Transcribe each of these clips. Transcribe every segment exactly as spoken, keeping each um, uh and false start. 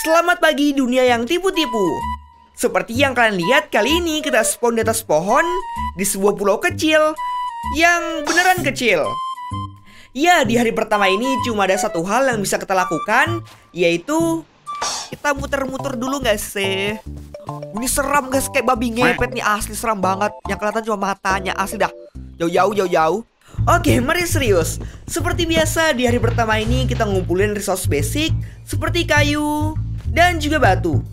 Selamat pagi dunia yang tipu-tipu. Seperti yang kalian lihat, kali ini kita spawn di atas pohon di sebuah pulau kecil yang beneran kecil. Ya, di hari pertama ini cuma ada satu hal yang bisa kita lakukan, yaitu kita muter-muter dulu guys sih. Ini seram guys, kayak babi ngepet nih, asli seram banget. Yang kelihatan cuma matanya, asli dah. Jauh-jauh, jauh-jauh. Oke, mari serius. Seperti biasa, di hari pertama ini kita ngumpulin resource basic seperti kayu dan juga batu.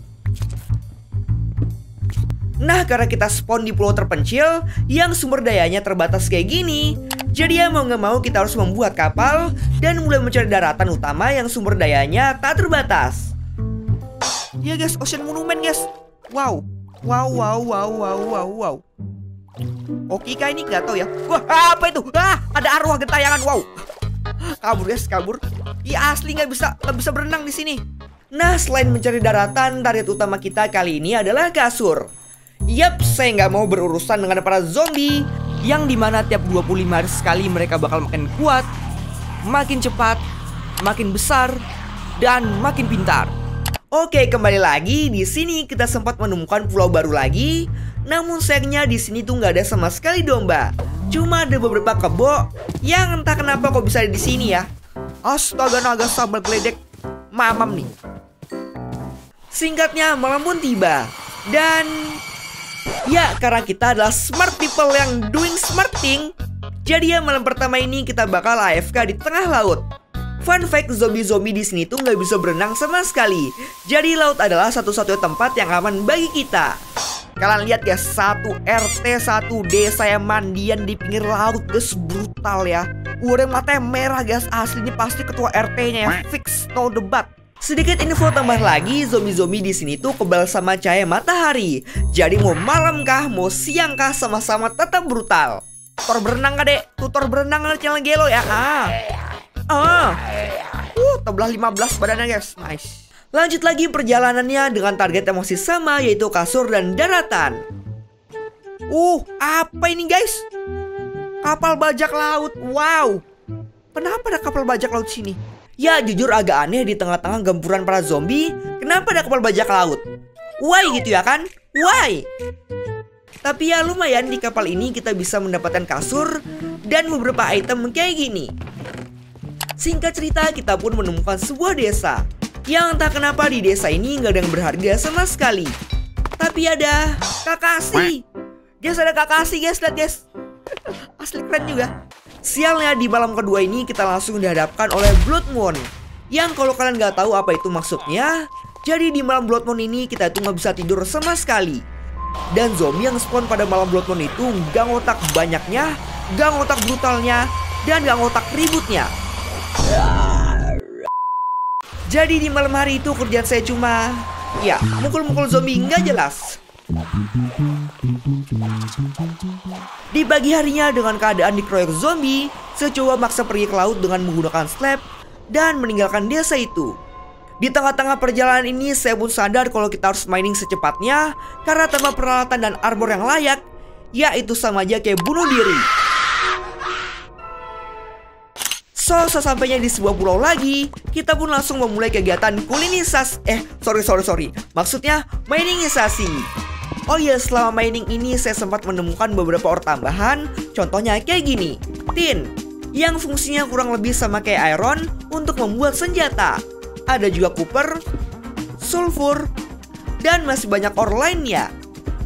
Nah, karena kita spawn di pulau terpencil yang sumber dayanya terbatas kayak gini, jadi ya mau nggak mau kita harus membuat kapal dan mulai mencari daratan utama yang sumber dayanya tak terbatas. Ya guys, Ocean Monument guys. Wow, wow, wow, wow, wow, wow, wow. Oke kah ini, nggak tahu ya. Wah, apa itu? Ah, ada arwah gentayangan. Wow. Kabur guys, kabur. Iya asli nggak bisa, nggak bisa berenang di sini. Nah, selain mencari daratan, target utama kita kali ini adalah kasur. Yap, saya nggak mau berurusan dengan para zombie yang dimana tiap dua puluh lima hari sekali mereka bakal makin kuat, makin cepat, makin besar, dan makin pintar. Oke, kembali lagi di sini kita sempat menemukan pulau baru lagi. Namun sayangnya di sini tuh nggak ada sama sekali domba. Cuma ada beberapa kebo yang entah kenapa kok bisa ada di sini ya. Astaga, naga sambal geledek mamam nih. Singkatnya, malam pun tiba. Dan ya, karena kita adalah smart people yang doing smart thing, jadi ya malam pertama ini kita bakal A F K di tengah laut. Fun fact, zombie-zombie di sini tuh nggak bisa berenang sama sekali. Jadi laut adalah satu-satunya tempat yang aman bagi kita. Kalian lihat ya, satu R T, satu desa yang mandian di pinggir laut, guys, brutal ya. Udah matanya merah guys, aslinya pasti ketua R T-nya ya, fix, no debat. Sedikit info tambah lagi, zombie-zombie di sini tuh kebal sama cahaya matahari. Jadi mau malam kah, mau siang kah, sama-sama tetap brutal. Tutor berenang kah dek? Tutor berenang ada channel gelo ya? Ah, ah, uh, tebelah lima belas badannya guys, nice. Lanjut lagi perjalanannya dengan target yang masih sama, yaitu kasur dan daratan. Uh, apa ini guys? Kapal bajak laut, wow. Kenapa ada kapal bajak laut sini? Ya jujur agak aneh di tengah-tengah gempuran para zombie, kenapa ada kapal bajak laut? Why gitu ya kan? Why? Tapi ya lumayan di kapal ini kita bisa mendapatkan kasur dan beberapa item kayak gini. Singkat cerita kita pun menemukan sebuah desa. Yang entah kenapa di desa ini nggak ada yang berharga sama sekali. Tapi ada Kakashi. Guys, ada Kakashi guys, lihat guys. Asli keren juga. Sialnya di malam kedua ini kita langsung dihadapkan oleh Blood Moon. Yang kalau kalian nggak tahu apa itu maksudnya, jadi di malam Blood Moon ini kita itu nggak bisa tidur sama sekali. Dan zombie yang spawn pada malam Blood Moon itu gang otak banyaknya, gang otak brutalnya, dan gang otak ributnya. Jadi di malam hari itu kerjaan saya cuma ya mukul-mukul zombie nggak jelas. Di pagi harinya dengan keadaan dikeroyok zombie, saya coba maksa pergi ke laut dengan menggunakan slab dan meninggalkan desa itu. Di tengah-tengah perjalanan ini saya pun sadar kalau kita harus mining secepatnya, karena tanpa peralatan dan armor yang layak, ya itu sama aja kayak bunuh diri. So, sesampainya di sebuah pulau lagi, kita pun langsung memulai kegiatan kulinisasi. Eh, sorry, sorry, sorry Maksudnya, miningisasi. Oh iya, selama mining ini saya sempat menemukan beberapa ore tambahan. Contohnya kayak gini, tin, yang fungsinya kurang lebih sama kayak iron untuk membuat senjata. Ada juga copper, sulfur, dan masih banyak ore lainnya.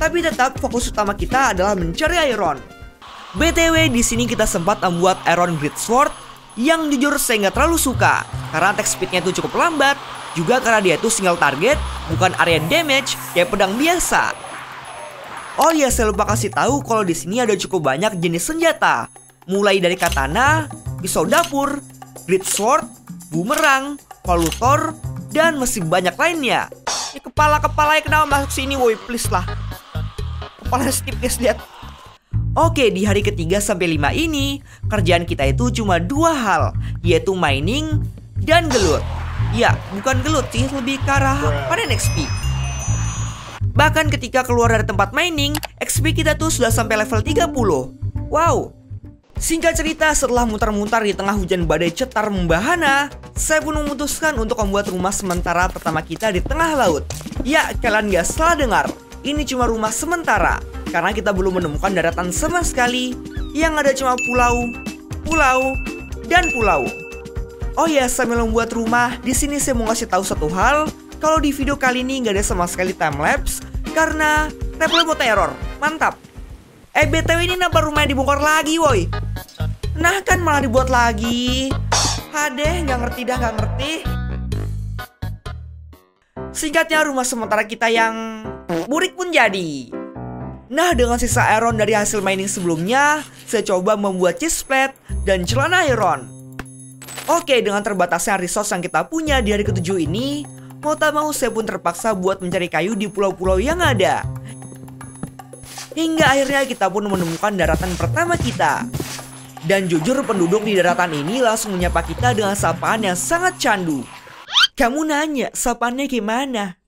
Tapi tetap fokus utama kita adalah mencari iron. B T W di sini kita sempat membuat iron great sword yang jujur saya nggak terlalu suka karena attack speednya itu cukup lambat, juga karena dia itu single target, bukan area damage kayak pedang biasa. Oh iya, saya lupa kasih tahu kalau di sini ada cukup banyak jenis senjata. Mulai dari katana, pisau dapur, great sword, bumerang, palutor, dan masih banyak lainnya. Ini kepala-kepala yang kenapa masuk sini, woi, please lah. Kepala skip guys, lihat. Oke, di hari ketiga sampai lima ini, kerjaan kita itu cuma dua hal, yaitu mining dan gelut. Ya, bukan gelut sih, lebih ke arah panen X P. Bahkan ketika keluar dari tempat mining, X P kita tuh sudah sampai level tiga puluh. Wow. Singkat cerita, setelah mutar-mutar di tengah hujan badai cetar membahana, saya pun memutuskan untuk membuat rumah sementara pertama kita di tengah laut. Ya, kalian gak salah dengar, ini cuma rumah sementara, karena kita belum menemukan daratan sama sekali. Yang ada cuma pulau, pulau, dan pulau. Oh ya, sambil membuat rumah, di sini saya mau ngasih tahu satu hal, kalau di video kali ini gak ada sama sekali timelapse, karena timelapse mau error, mantap. Eh, B T W ini nambah rumahnya dibongkar lagi, woi. Nah, kan malah dibuat lagi. Hadeh, nggak ngerti dah, nggak ngerti. Singkatnya, rumah sementara kita yang burik pun jadi. Nah, dengan sisa iron dari hasil mining sebelumnya, saya coba membuat chest plate dan celana iron. Oke, dengan terbatasnya resource yang kita punya di hari ketujuh ini, mau tak mau saya pun terpaksa buat mencari kayu di pulau-pulau yang ada. Hingga akhirnya kita pun menemukan daratan pertama kita. Dan jujur penduduk di daratan ini langsung menyapa kita dengan sapaan yang sangat candu. Kamu nanya sapaannya gimana?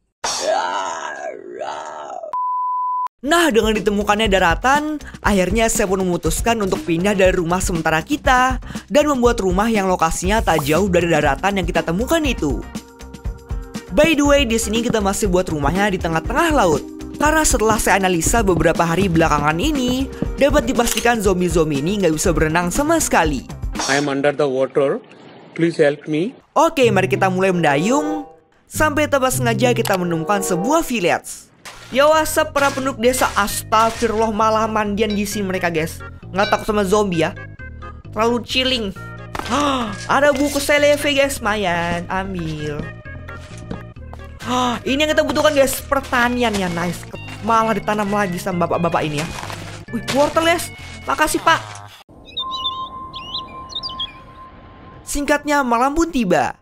Nah, dengan ditemukannya daratan, akhirnya saya pun memutuskan untuk pindah dari rumah sementara kita dan membuat rumah yang lokasinya tak jauh dari daratan yang kita temukan itu. By the way, di sini kita masih buat rumahnya di tengah-tengah laut. Karena setelah saya analisa beberapa hari belakangan ini, dapat dipastikan zombie-zombie ini nggak bisa berenang sama sekali. I'm under the water, please help me. Oke, mari kita mulai mendayung. Sampai tanpa sengaja kita menemukan sebuah village. Yo, asap para penduduk desa, astagfirullah malah mandian di sini mereka guys. Nggak takut sama zombie ya? Terlalu chilling. Ada buku seleve guys, mayan, ambil. Ini yang kita butuhkan guys, pertanian ya, nice. Malah ditanam lagi sama bapak-bapak ini ya. Wih, wortel guys, makasih pak. Singkatnya malam pun tiba.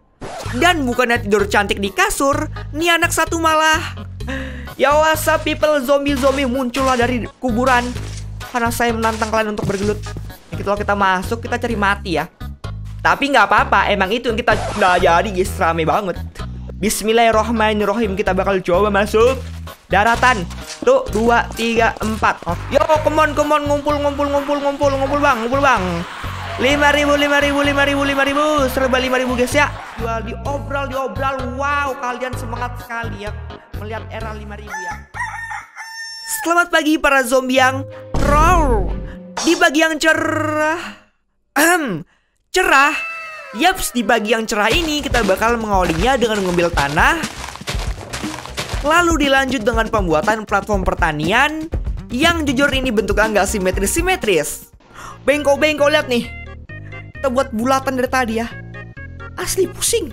Dan bukannya tidur cantik di kasur, nih anak satu malah. Ya what's up people, zombie-zombie muncullah dari kuburan. Karena saya menantang kalian untuk bergelut. Kalau kita masuk, kita cari mati ya. Tapi nggak apa-apa, emang itu yang kita nah, jadi guys, rame banget. Bismillahirrohmanirrohim, kita bakal coba masuk daratan. Tuh, dua, tiga, empat. Oh. Yo, come on, come on, ngumpul, ngumpul, ngumpul, ngumpul, ngumpul bang, ngumpul bang. Lima ribu, lima ribu, lima ribu, lima ribu, serba lima ribu guys ya. Jual diobral, diobral. Wow, kalian semangat sekali ya melihat era lima ribu ya. Selamat pagi para zombie yang roll di pagi yang cerah. Ahem, cerah. Yaps, di pagi yang cerah ini kita bakal mengawalinya dengan mengambil tanah. Lalu dilanjut dengan pembuatan platform pertanian yang jujur ini bentuknya nggak simetris-simetris. Bengkok-bengkok, lihat nih. Kita buat bulatan dari tadi ya. Asli pusing.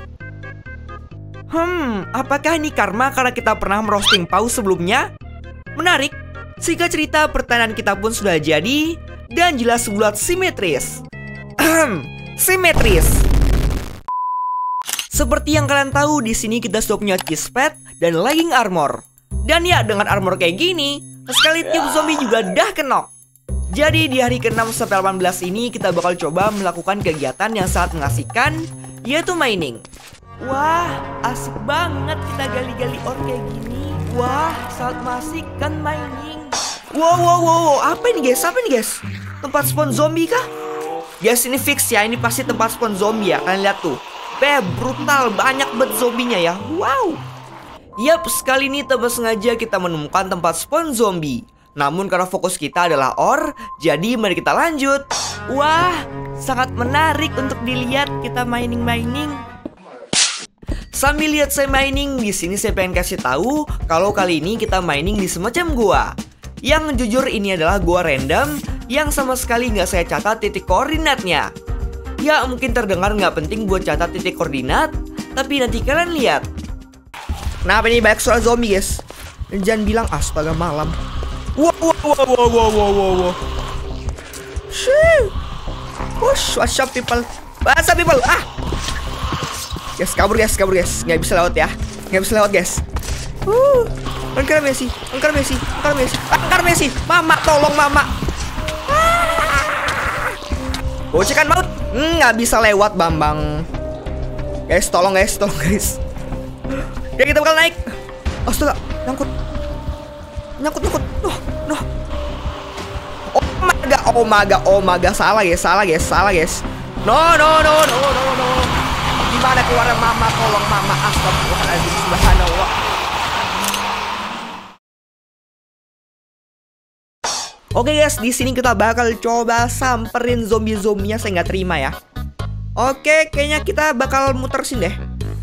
Hmm, apakah ini karma karena kita pernah merosting paus sebelumnya? Menarik. Singkat cerita, pertanian kita pun sudah jadi dan jelas bulat simetris. Simetris. Seperti yang kalian tahu, di sini kita sudah punya chest plate dan legging armor. Dan ya, dengan armor kayak gini, sekali tiup zombie juga dah kenok. Jadi di hari keenam sampai delapan belas ini kita bakal coba melakukan kegiatan yang sangat mengasihkan, yaitu mining. Wah, asik banget kita gali-gali ore kayak gini. Wah, sangat mengasihkan mining. Wow, wow, wow, wow, apa ini guys? Apa ini guys? Tempat spawn zombie kah? Guys, ini fix ya, ini pasti tempat spawn zombie ya, kalian lihat tuh. Beh, brutal, banyak bet zombinya ya, wow. Yap, sekali ini tanpa sengaja kita menemukan tempat spawn zombie. Namun karena fokus kita adalah ore, jadi mari kita lanjut. Wah, sangat menarik untuk dilihat kita mining-mining. Sambil lihat saya mining, di sini saya pengen kasih tahu kalau kali ini kita mining di semacam gua. Yang jujur ini adalah gua random yang sama sekali nggak saya catat titik koordinatnya. Ya mungkin terdengar nggak penting buat catat titik koordinat, tapi nanti kalian lihat. Nah, ini banyak soal zombie guys. Jangan bilang astaga malam. Wow wow wow wow wow wow wow. Shoo. Push, what's up people? What's up people? Ah. Guys, kabur guys, kabur guys. Nggak bisa lewat ya. Nggak bisa lewat guys. Uh. Angkar Messi, angkar Messi, angkar Messi, angkar Messi. Mama tolong mama. Gocekan maut, nggak hmm, bisa lewat Bambang. Guys, tolong guys, tolong guys. Ya kita bakal naik. Astaga, nyangkut, nyangkut, nyangkut. Noh, noh. Oh my maga, oh maga, oh maga, salah guys, salah guys, salah guys. No no no no no no. Gimana keluarnya mama, tolong mama, astagfirullahaladzim, subhanallah. Oke guys, di sini kita bakal coba samperin zombie-zombinya, saya nggak terima ya. Oke, kayaknya kita bakal muter sini deh.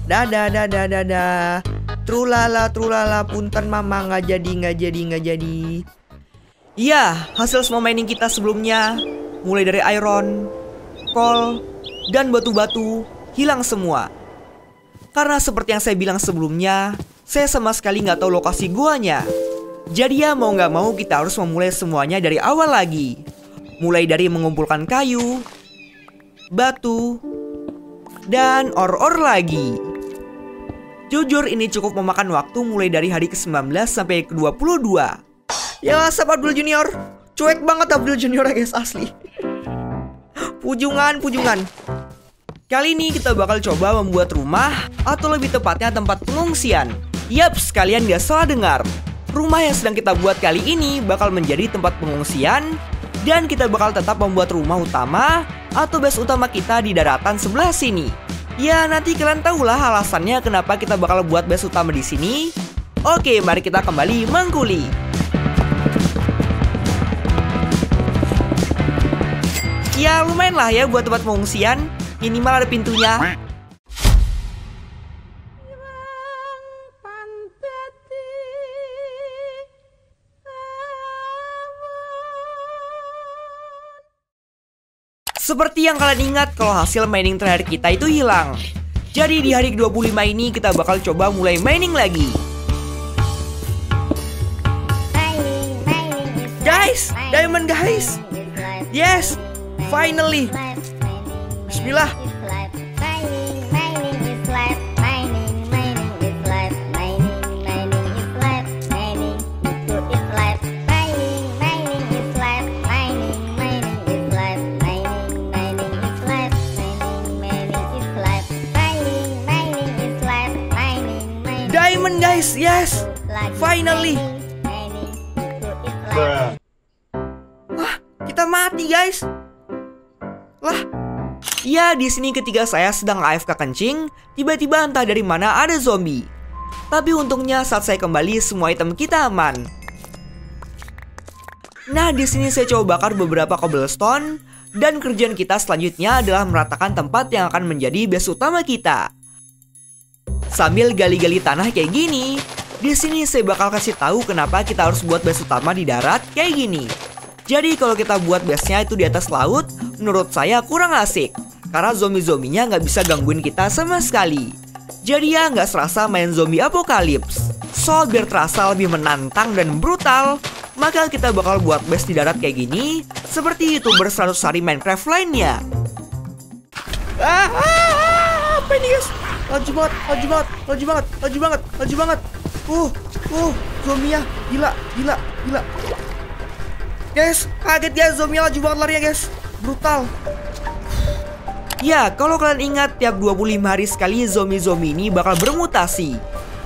Dadah dadah dadah. Trulala trulala punten mama, nggak jadi nggak jadi nggak jadi. Iya, hasil semua mining kita sebelumnya, mulai dari iron, coal, dan batu-batu hilang semua. Karena seperti yang saya bilang sebelumnya, saya sama sekali nggak tahu lokasi guanya. Jadi ya mau nggak mau kita harus memulai semuanya dari awal lagi. Mulai dari mengumpulkan kayu, batu, dan or-or lagi. Jujur ini cukup memakan waktu mulai dari hari ke sembilan belas sampai ke dua puluh dua. Ya sahabat Abdul Junior, cuek banget Abdul Junior guys asli. Pujungan, pujungan. Kali ini kita bakal coba membuat rumah, atau lebih tepatnya tempat pengungsian. Yaps, kalian gak salah dengar. Rumah yang sedang kita buat kali ini bakal menjadi tempat pengungsian, dan kita bakal tetap membuat rumah utama atau base utama kita di daratan sebelah sini. Ya nanti kalian tahulah alasannya kenapa kita bakal buat base utama di sini. Oke, mari kita kembali mengkuli. Ya lumayan lah ya buat tempat pengungsian, minimal ada pintunya. Seperti yang kalian ingat kalau hasil mining terakhir kita itu hilang. Jadi di hari ke dua puluh lima ini kita bakal coba mulai mining lagi. Guys, diamond guys. Yes, finally. Bismillah. Guys, yes, finally. Wah, kita mati guys. Lah, ya di sini ketika saya sedang A F K kencing, tiba-tiba entah dari mana ada zombie. Tapi untungnya saat saya kembali semua item kita aman. Nah di sini saya coba bakar beberapa cobblestone, dan kerjaan kita selanjutnya adalah meratakan tempat yang akan menjadi base utama kita. Sambil gali-gali tanah kayak gini, di sini saya bakal kasih tahu kenapa kita harus buat base utama di darat kayak gini. Jadi kalau kita buat base-nya itu di atas laut, menurut saya kurang asik. Karena zombie-zombinya nggak bisa gangguin kita sama sekali. Jadi ya nggak serasa main zombie apokalips. So, biar terasa lebih menantang dan brutal, maka kita bakal buat base di darat kayak gini, seperti youtuber seratus hari Minecraft lainnya. Ah, ah, ah, apa ini guys? Laju banget, laju banget, laju banget, laju banget, laju banget. Uh, uh, zombie-nya gila, gila, gila. Guys, kaget ya zombie laju banget larinya guys. Brutal. Ya, kalau kalian ingat tiap dua puluh lima hari sekali zombie-zombie ini bakal bermutasi.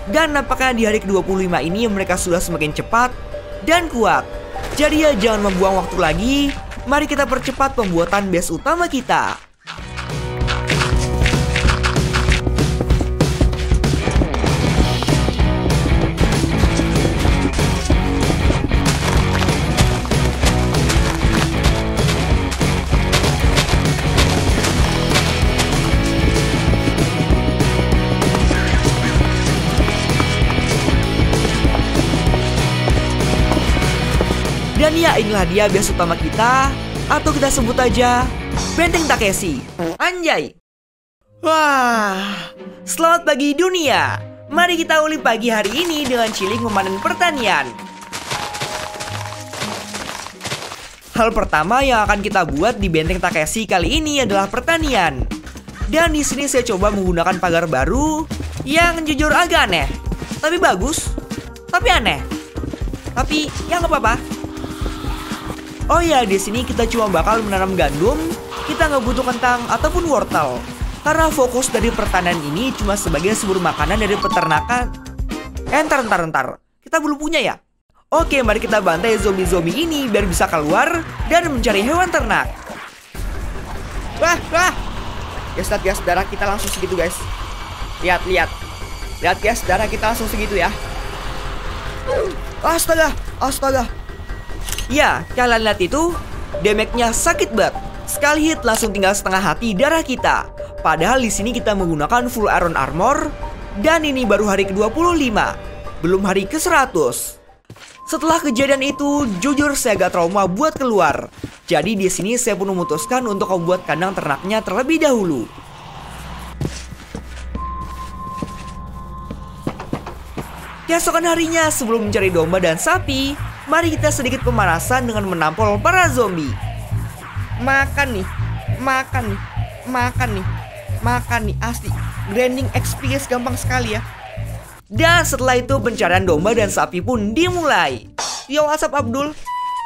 Dan nampaknya di hari ke dua puluh lima ini mereka sudah semakin cepat dan kuat. Jadi ya jangan membuang waktu lagi, mari kita percepat pembuatan base utama kita. Dan ya inilah dia base utama kita, atau kita sebut aja Benteng Takeshi. Anjay. Wah, selamat pagi dunia. Mari kita uli pagi hari ini dengan cilik memanen pertanian. Hal pertama yang akan kita buat di Benteng Takeshi kali ini adalah pertanian. Dan di sini saya coba menggunakan pagar baru yang jujur agak aneh, tapi bagus, tapi aneh, tapi ya nggak apa-apa. Oh ya, di sini kita cuma bakal menanam gandum, kita nggak butuh kentang ataupun wortel. Karena fokus dari pertanian ini cuma sebagai sumber makanan dari peternakan. Eh, entar, entar, entar. Kita belum punya ya? Oke, mari kita bantai zombie-zombie ini biar bisa keluar dan mencari hewan ternak. Wah, wah. Guys, lihat guys, darah kita langsung segitu guys. Lihat, lihat. Lihat guys, darah kita langsung segitu ya. Astaga, astaga. Ya, kalian lihat itu, damage-nya sakit banget. Sekali hit langsung tinggal setengah hati darah kita. Padahal di sini kita menggunakan full iron armor. Dan ini baru hari ke dua puluh lima, belum hari ke seratus. Setelah kejadian itu, jujur saya agak trauma buat keluar. Jadi di sini saya pun memutuskan untuk membuat kandang ternaknya terlebih dahulu. Keesokan harinya sebelum mencari domba dan sapi, mari kita sedikit pemanasan dengan menampol para zombie. Makan nih, makan nih, makan nih, makan nih, asli. Grinding X P gampang sekali ya. Dan setelah itu pencarian domba dan sapi pun dimulai. Yo, asap Abdul.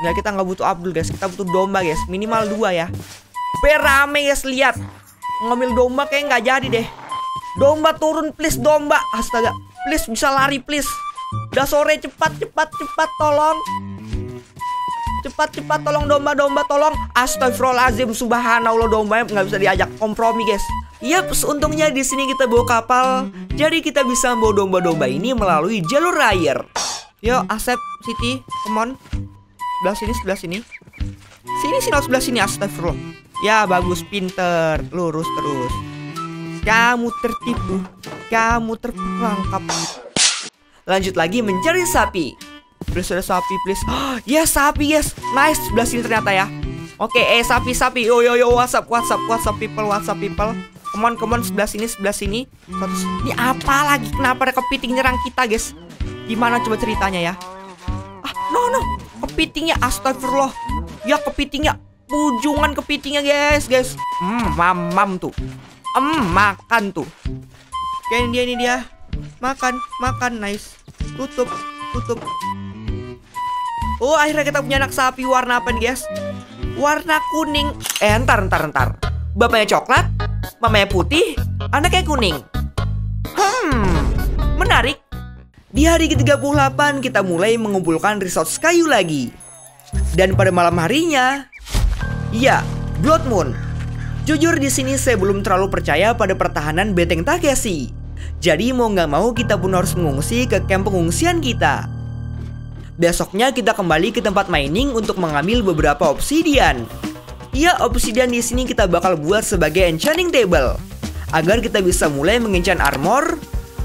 Nggak, kita nggak butuh Abdul guys, kita butuh domba guys, minimal dua ya. Berame guys, lihat. Ngambil domba kayak nggak jadi deh. Domba turun please domba. Astaga, please bisa lari please. Udah sore, cepat cepat cepat tolong. Cepat cepat tolong domba domba tolong. Astagfirullahalazim, subhanallah, dombanya nggak bisa diajak kompromi guys. Yap, untungnya di sini kita bawa kapal, jadi kita bisa bawa domba-domba ini melalui jalur air. Yo, Asep, Siti, come on. Sebelah sini, sebelah sini. Sini, sini, sebelah sini, astagfirullah. Ya, bagus, pinter, lurus terus. Kamu tertipu, kamu terperangkap. Lanjut lagi mencari sapi. Please, ada sapi, please. Oh, yes, sapi, yes. Nice, sebelah sini ternyata ya. Oke, eh, sapi-sapi. Yo, yo, yo, WhatsApp, WhatsApp, WhatsApp people, WhatsApp people. Come on, come on, sebelah sini, sebelah sini. Ini apa lagi? Kenapa ada kepiting nyerang kita, guys? Gimana coba ceritanya ya? Ah, no, no. Kepitingnya, astagfirullah. Ya, kepitingnya. Ujungan kepitingnya, guys, guys. Hmm, mamam tuh. Hmm, makan tuh. Oke, ini dia, ini dia. Makan, makan, nice. Tutup, tutup. Oh, akhirnya kita punya anak sapi warna apa nih, guys? Warna kuning. Eh, ntar, ntar, ntar. Bapaknya coklat, mamanya putih, anaknya kuning. Hmm, menarik. Di hari ke tiga puluh delapan kita mulai mengumpulkan resource kayu lagi. Dan pada malam harinya, ya, Blood Moon. Jujur di sini saya belum terlalu percaya pada pertahanan Benteng Takeshi. Jadi mau nggak mau kita pun harus mengungsi ke camp pengungsian kita. Besoknya kita kembali ke tempat mining untuk mengambil beberapa obsidian. Ya, obsidian di sini kita bakal buat sebagai enchanting table agar kita bisa mulai mengenchant armor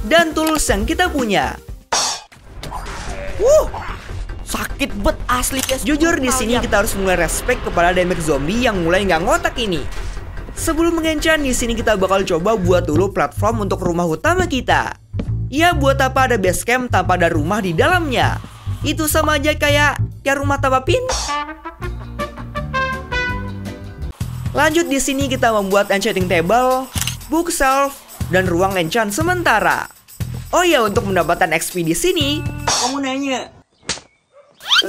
dan tools yang kita punya. Wuh, sakit bet asli guys. Jujur di sini kita harus mulai respect kepada damage zombie yang mulai nggak ngotak ini. Sebelum mengenchant di sini kita bakal coba buat dulu platform untuk rumah utama kita. Ya, buat apa ada base camp tanpa ada rumah di dalamnya? Itu sama aja kayak kayak rumah tanpa pin. Lanjut di sini kita membuat enchanting table, bookshelf, dan ruang enchant sementara. Oh ya, untuk mendapatkan X P di sini, kamu nanya.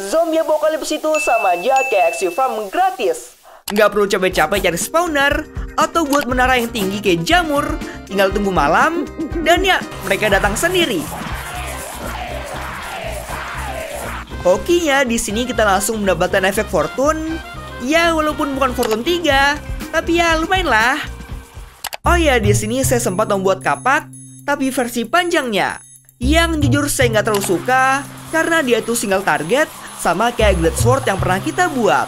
Zombie Apocalypse itu sama aja kayak X P farm gratis. Nggak perlu capek-capek cari spawner atau buat menara yang tinggi kayak jamur. Tinggal tunggu malam dan ya, mereka datang sendiri. Oke ya, di sini kita langsung mendapatkan efek fortune. Ya, walaupun bukan Fortune tiga, tapi ya lumayan lah. Oh ya, di sini saya sempat membuat kapak, tapi versi panjangnya. Yang jujur saya nggak terlalu suka, karena dia tuh single target, sama kayak Great Sword yang pernah kita buat.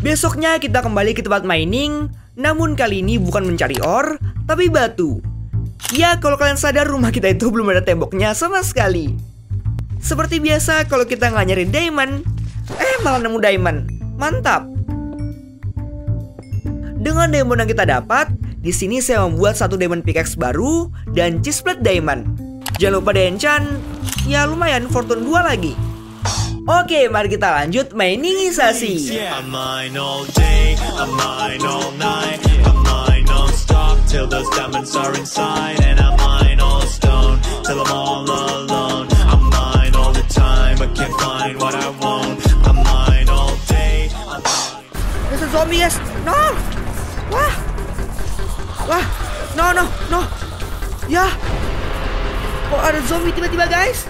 Besoknya kita kembali ke tempat mining, namun kali ini bukan mencari ore, tapi batu. Ya, kalau kalian sadar rumah kita itu belum ada temboknya sama sekali. Seperti biasa, kalau kita nggak nyari diamond, eh malah nemu diamond. Mantap. Dengan diamond yang kita dapat, di sini saya membuat satu diamond pickaxe baru dan chestplate diamond. Jangan lupa di-enchant, ya lumayan fortune dua lagi. Oke, mari kita lanjut miningisasi. Zombie guys, no, wah, wah, no, no, no, ya, kok ada zombie tiba-tiba guys?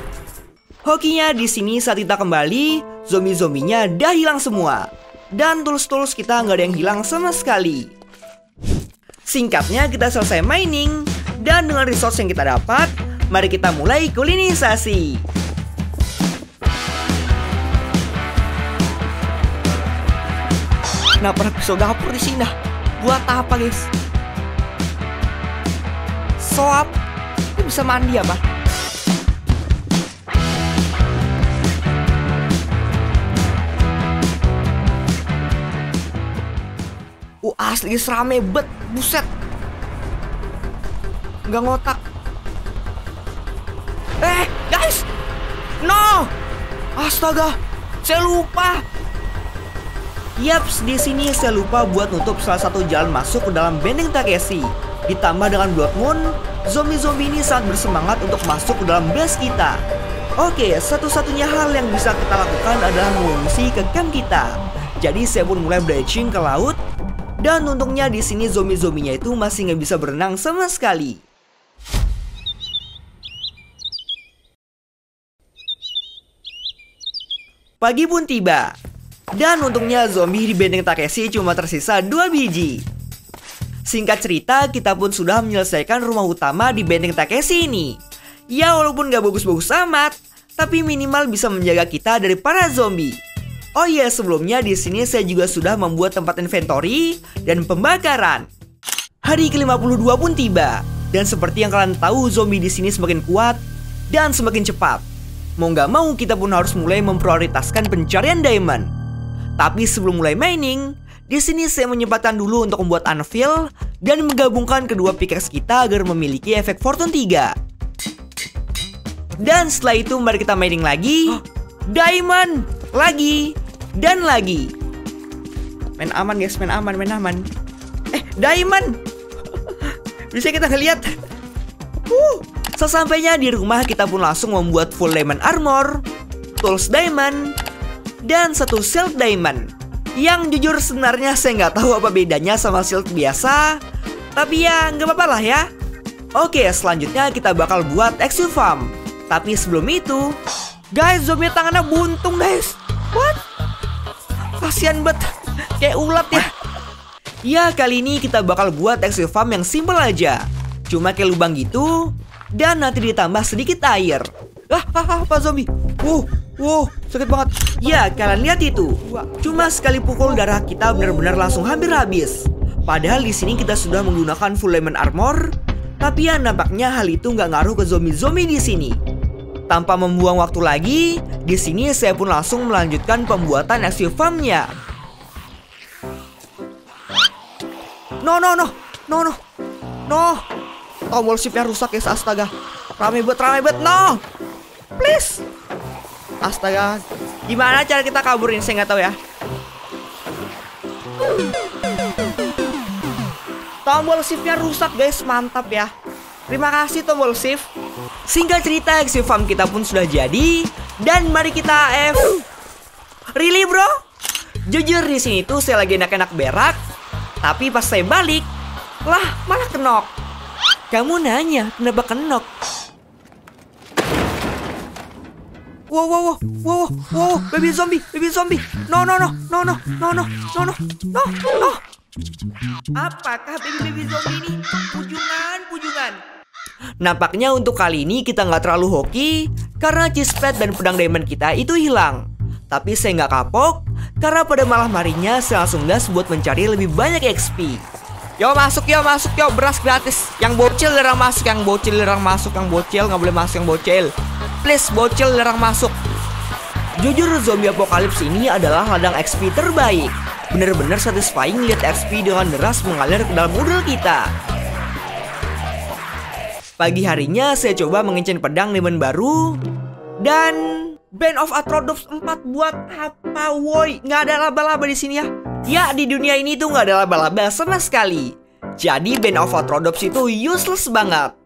Hokinya di sini saat kita kembali, zombie-zombinya dah hilang semua. Dan tools-tools kita nggak ada yang hilang sama sekali. Singkatnya kita selesai mining, dan dengan resource yang kita dapat, mari kita mulai kolonisasi. Nah, pernah pisau dapur di sini dah. Buat apa, guys? Soap, itu bisa mandi apa? Uh, asli serame bet, buset. Nggak ngotak. Eh, guys. No. Astaga, saya lupa. Yaps, di sini saya lupa buat nutup salah satu jalan masuk ke dalam Benteng Takeshi. Ditambah dengan Blood Moon, zombie-zombie ini sangat bersemangat untuk masuk ke dalam base kita. Oke, satu-satunya hal yang bisa kita lakukan adalah mengungsi ke camp kita. Jadi saya pun mulai branching ke laut. Dan untungnya di sini zombie-zombinya itu masih nggak bisa berenang sama sekali. Pagi pun tiba. Dan untungnya zombie di Benteng Takeshi cuma tersisa dua biji. Singkat cerita, kita pun sudah menyelesaikan rumah utama di Benteng Takeshi ini. Ya walaupun nggak bagus-bagus amat, tapi minimal bisa menjaga kita dari para zombie. Oh iya, sebelumnya di sini saya juga sudah membuat tempat inventory dan pembakaran. Hari ke lima puluh dua pun tiba, dan seperti yang kalian tahu, zombie di sini semakin kuat dan semakin cepat. Mau nggak mau kita pun harus mulai memprioritaskan pencarian diamond. Tapi sebelum mulai mining, di sini saya menyempatkan dulu untuk membuat anvil dan menggabungkan kedua pickaxe kita agar memiliki efek fortune tiga. Dan setelah itu mari kita mining lagi, diamond lagi. Dan lagi. Main aman guys, main aman, main aman. Eh, diamond. Bisa kita ngeliat. uh. Sesampainya di rumah, kita pun langsung membuat full diamond armor, tools diamond, dan satu shield diamond. Yang jujur sebenarnya saya nggak tahu apa bedanya sama shield biasa, tapi ya nggak apa-apa lah ya. Oke, selanjutnya kita bakal buat X U farm. Tapi sebelum itu, guys, zombie tangannya buntung guys. What? Kasian bet. Kayak ulat ya. Ya, kali ini kita bakal buat X U farm yang simple aja. Cuma kayak lubang gitu, dan nanti ditambah sedikit air. Ah, ah, ah, apa zombie? Wow, wow, sakit banget. Ya, kalian lihat itu. Cuma sekali pukul, darah kita benar-benar langsung hampir habis. Padahal di sini kita sudah menggunakan full diamond armor, tapi ya nampaknya hal itu nggak ngaruh ke zombie-zombie di sini. Tanpa membuang waktu lagi, di sini saya pun langsung melanjutkan pembuatan X U farm-nya. No no no no no no. Tombol shift-nya rusak guys, astaga. Rame bet, rame bet, no. Please. Astaga. Gimana cara kita kaburin? Saya nggak tahu ya. Tombol shift-nya rusak guys, mantap ya. Terima kasih tombol shift. Singkat cerita, X U farm kita pun sudah jadi, dan mari kita F. Really bro? Jujur di sini tuh saya lagi enak-enak berak, tapi pas saya balik, lah malah kenok. Kamu nanya kenapa kenok? Wow wow wow wow wow, baby zombie, baby zombie. No no no no no no no no no no no. Apakah baby baby zombie ini pujungan pujungan? Nampaknya untuk kali ini kita nggak terlalu hoki karena chestplate dan pedang diamond kita itu hilang. Tapi saya nggak kapok karena pada malam harinya saya langsung gas buat mencari lebih banyak X P. Yo masuk, yo masuk, yo beras gratis. Yang bocil larang masuk, yang bocil larang masuk, yang bocil nggak boleh masuk, yang bocil. Please bocil larang masuk. Jujur zombie apokalips ini adalah ladang X P terbaik. Bener-bener satisfying lihat X P dengan deras mengalir ke dalam udel kita. Pagi harinya saya coba mengincin pedang diamond baru. Dan Band of Atrodops empat buat apa woi? Nggak ada laba-laba di sini ya. Ya di dunia ini tuh nggak ada laba-laba sama sekali. Jadi Band of Atrodops itu useless banget.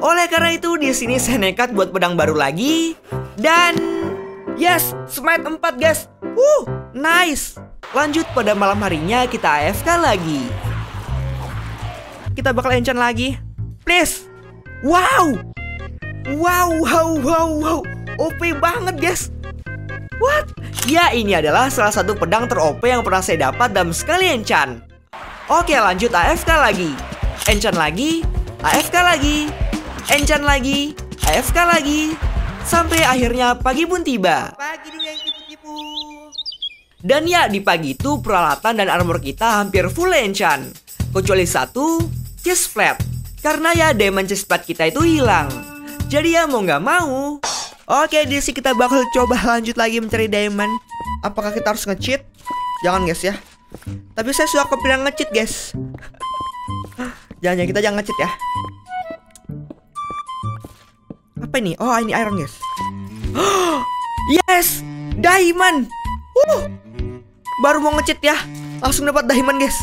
Oleh karena itu di sini saya nekat buat pedang baru lagi. Dan yes, smite empat guys. Wuh, nice. Lanjut pada malam harinya kita A F K lagi. Kita bakal enchant lagi. Please. Wow, wow, wow, wow, wow, O P banget guys. What? Ya, ini adalah salah satu pedang ter-O P yang pernah saya dapat dalam sekali enchant. Oke, lanjut A F K lagi. Enchant lagi, A F K lagi, enchant lagi, A F K lagi. Sampai akhirnya pagi pun tiba. Pagi dulu yang tipu-tipu. Dan ya, di pagi itu peralatan dan armor kita hampir full enchant. Kecuali satu, chest plate. Karena ya, diamond chest plate kita itu hilang. Jadi ya, mau nggak mau. Oke, di sini kita bakal coba lanjut lagi mencari diamond. Apakah kita harus nge-cheat? Jangan guys ya. Tapi saya sudah kepikiran nge-cheat guys. Jangan ya, kita jangan nge-cheat ya. Apa ini? Oh, ini iron guys. Yes, diamond. Uh, baru mau nge-cheat ya, langsung dapat diamond guys.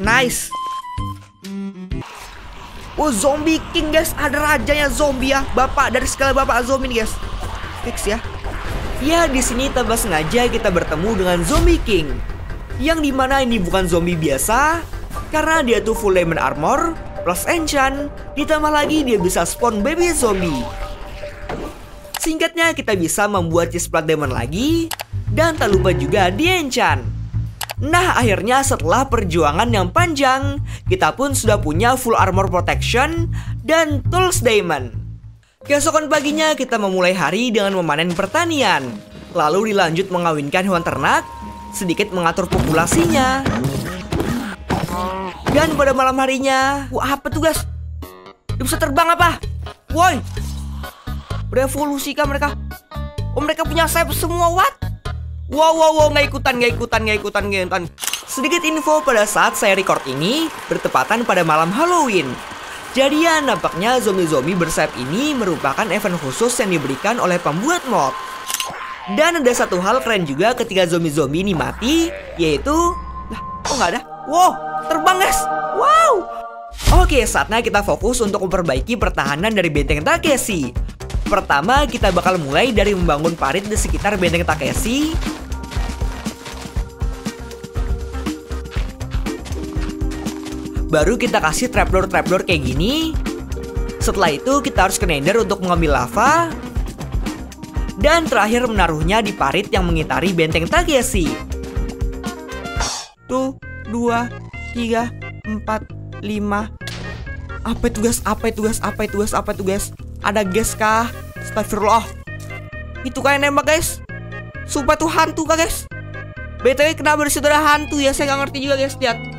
Nice. Oh, zombie king guys, ada rajanya zombie ya, bapak dari segala bapak zombie nih guys. Fix ya. Ya, di sini tanpa sengaja kita bertemu dengan zombie king, yang dimana ini bukan zombie biasa, karena dia tuh full diamond armor plus enchant, ditambah lagi dia bisa spawn baby zombie. Singkatnya kita bisa membuat chestplate diamond lagi, dan tak lupa juga di enchant. Nah, akhirnya setelah perjuangan yang panjang, kita pun sudah punya full armor protection dan tools diamond. Keesokan paginya kita memulai hari dengan memanen pertanian, lalu dilanjut mengawinkan hewan ternak, sedikit mengatur populasinya. Dan pada malam harinya, wah apa tuh guys? Dia bisa terbang apa? Woi, berevolusi kah mereka? Oh, mereka punya sayap semua, what? Wow, wow, wow, nggak ikutan, nggak ikutan, nggak ikutan, nggak ikutan. Sedikit info, pada saat saya record ini bertepatan pada malam Halloween. Jadi ya, nampaknya zombie-zombie bersayap ini merupakan event khusus yang diberikan oleh pembuat mod. Dan ada satu hal keren juga ketika zombie-zombie ini mati, yaitu... Lah, oh nggak ada? Wow, terbang guys! Wow! Oke, saatnya kita fokus untuk memperbaiki pertahanan dari Benteng Takeshi. Pertama, kita bakal mulai dari membangun parit di sekitar Benteng Takeshi. Baru kita kasih trapdoor-trapdoor kayak gini. Setelah itu kita harus ke Nether untuk mengambil lava. Dan terakhir menaruhnya di parit yang mengitari Benteng Takeshi. satu, dua, tiga, empat, lima. Apa itu guys? Apa itu guys? Apa itu guys? Apa itu guys? Ada guys kah? Astagfirullah. Itu kayak nembak guys. Sumpah tuh hantu kah guys? B T W kenapa disitu ada hantu ya? Saya nggak ngerti juga guys, lihat.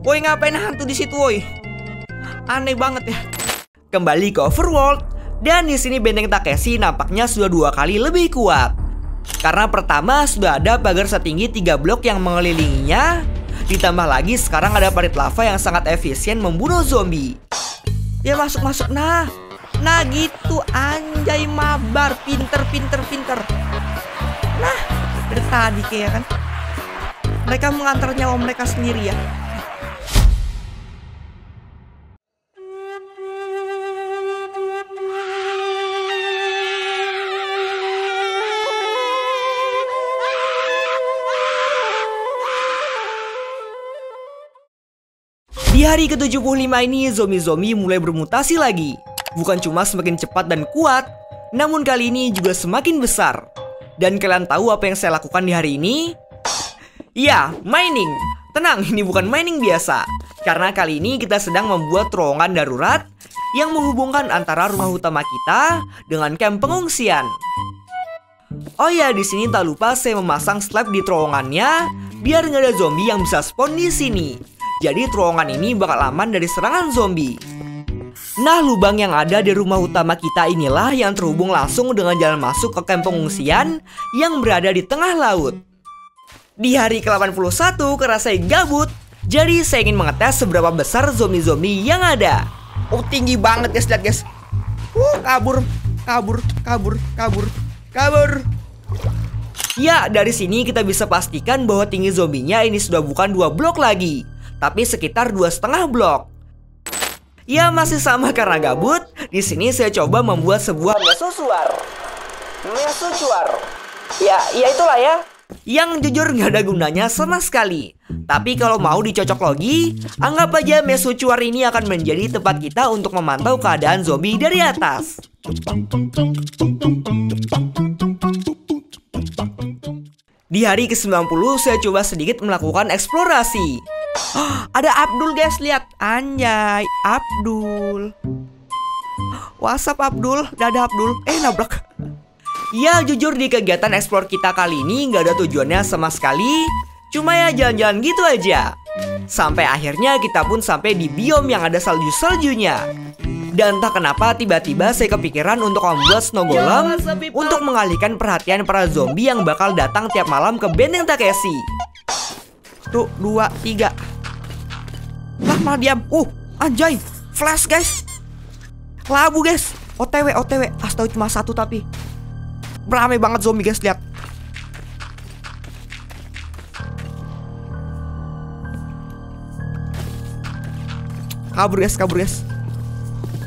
Woi, ngapain hantu di situ, woi? Aneh banget ya. Kembali ke Overworld, dan di sini Benteng Takeshi nampaknya sudah dua kali lebih kuat. Karena pertama sudah ada pagar setinggi tiga blok yang mengelilinginya, ditambah lagi sekarang ada parit lava yang sangat efisien membunuh zombie. Ya, masuk-masuk, nah. Nah gitu, anjay mabar, pinter, pinter, pinter. Nah, dari tadi kayak kan. Mereka mengantar nyawa mereka sendiri ya. Di hari ke tujuh puluh lima ini, zombie-zombie mulai bermutasi lagi. Bukan cuma semakin cepat dan kuat, namun kali ini juga semakin besar. Dan kalian tahu apa yang saya lakukan di hari ini? Ya, mining. Tenang, ini bukan mining biasa. Karena kali ini kita sedang membuat terowongan darurat yang menghubungkan antara rumah utama kita dengan kamp pengungsian. Oh ya, di sini tak lupa saya memasang slab di terowongannya biar nggak ada zombie yang bisa spawn di sini. Jadi terowongan ini bakal aman dari serangan zombie. Nah, lubang yang ada di rumah utama kita inilah yang terhubung langsung dengan jalan masuk ke kamp pengungsian yang berada di tengah laut. Di hari ke delapan puluh satu karena saya gabut, jadi saya ingin mengetes seberapa besar zombie-zombie yang ada. Oh, tinggi banget guys, lihat guys. Uh, kabur, kabur, kabur, kabur, kabur. Ya, dari sini kita bisa pastikan bahwa tinggi zombinya ini sudah bukan dua blok lagi, tapi sekitar dua setengah blok. Ya, masih sama karena gabut. Di sini saya coba membuat sebuah mesosuar. Mesosuar. Ya, ya itulah ya. Yang jujur nggak ada gunanya sama sekali. Tapi kalau mau dicocok lagi, anggap aja mesucuar ini akan menjadi tempat kita untuk memantau keadaan zombie dari atas. Di hari ke sembilan puluh, saya coba sedikit melakukan eksplorasi. Ada Abdul guys, lihat. Anjay, Abdul. What's up Abdul, dadah Abdul. Eh, nabrak. Ya, jujur di kegiatan eksplor kita kali ini nggak ada tujuannya sama sekali. Cuma ya jalan-jalan gitu aja. Sampai akhirnya kita pun sampai di biom yang ada salju-saljunya. Dan entah kenapa tiba-tiba saya kepikiran untuk membuat Snow Golem untuk mengalihkan perhatian para zombie yang bakal datang tiap malam ke Benteng Takeshi. Tuh, dua, tiga. Lah, malah diam. Uh, anjay. Flash guys. Labu guys. O T W, O T W. Astaga, cuma satu tapi. Ramai banget zombie guys, lihat. Kabur guys, kabur guys.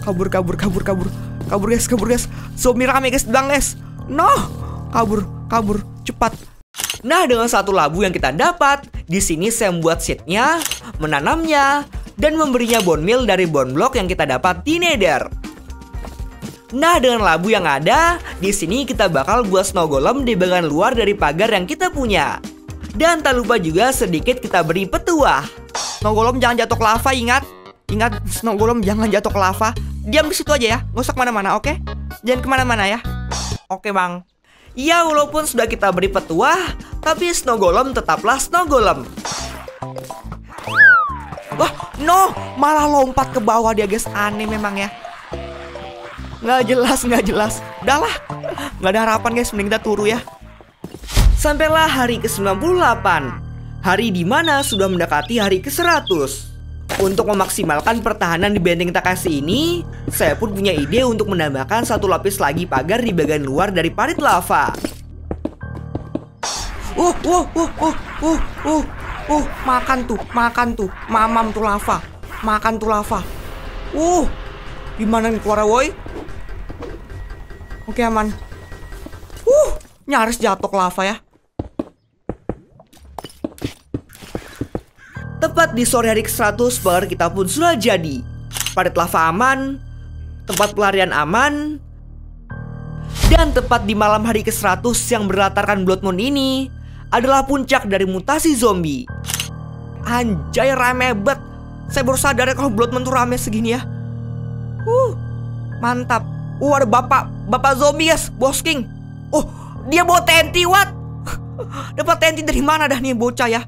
Kabur, kabur, kabur, kabur. Kabur guys, kabur guys. Zombie rame guys, bang guys. No, kabur, kabur, cepat. Nah, dengan satu labu yang kita dapat, di sini saya membuat seednya, menanamnya, dan memberinya bone meal dari bone block yang kita dapat di Nether. Nah, dengan labu yang ada, di sini kita bakal buat Snow Golem di bagian luar dari pagar yang kita punya. Dan tak lupa juga sedikit kita beri petuah. Snow Golem jangan jatuh ke lava, ingat. Ingat, Snow Golem jangan jatuh ke lava. Diam di situ aja ya, nggak usah kemana-mana, oke? Jangan kemana-mana ya. Oke, Bang. Ya, walaupun sudah kita beri petuah, tapi Snow Golem tetaplah Snow Golem. Wah, no! Malah lompat ke bawah dia, guys. Aneh memang ya. Nggak jelas, nggak jelas. Udah lah, nggak ada harapan guys, mending kita turu ya. Sampailah hari ke sembilan puluh delapan, hari dimana sudah mendekati hari ke seratus. Untuk memaksimalkan pertahanan di Benteng Takeshi ini, saya pun punya ide untuk menambahkan satu lapis lagi pagar di bagian luar dari parit lava. Uh, uh, uh, uh, uh, uh, uh, makan tuh, makan tuh, mamam tuh lava, makan tuh lava. Uh, gimana nih keluar woi? Oke, aman. Uh, nyaris jatuh ke lava ya. Tepat di sore hari ke seratus, pagar kita pun sudah jadi. Parit lava aman, tempat pelarian aman. Dan tepat di malam hari ke seratus yang berlatarkan Blood Moon ini adalah puncak dari mutasi zombie. Anjay, rame bet. Saya baru sadar ya kalau Blood Moon tuh rame segini ya. Uh, mantap. Oh, ada bapak, bapak zombie guys, Bos King. Oh, dia bawa T N T, what? Dapat T N T dari mana dah nih bocah ya?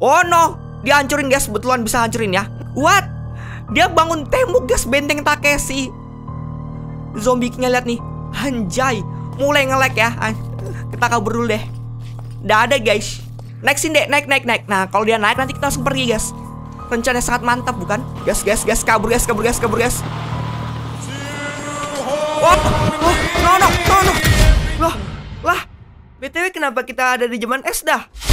Oh no, dia hancurin guys, betulan bisa hancurin ya. What? Dia bangun tembok guys, Benteng Takeshi. Zombie Kingnya lihat nih, anjay, mulai nge-lag ya. Kita kabur dulu deh. Dah ada guys. Naikin deh, naik, naik, naik. Nah, kalau dia naik nanti kita langsung pergi guys. Rencana sangat mantap bukan? Guys, guys, guys, kabur guys, kabur guys, kabur guys. Oh, oh, no, no, no, no. Loh, lah, B T W kenapa kita ada di zaman es dah?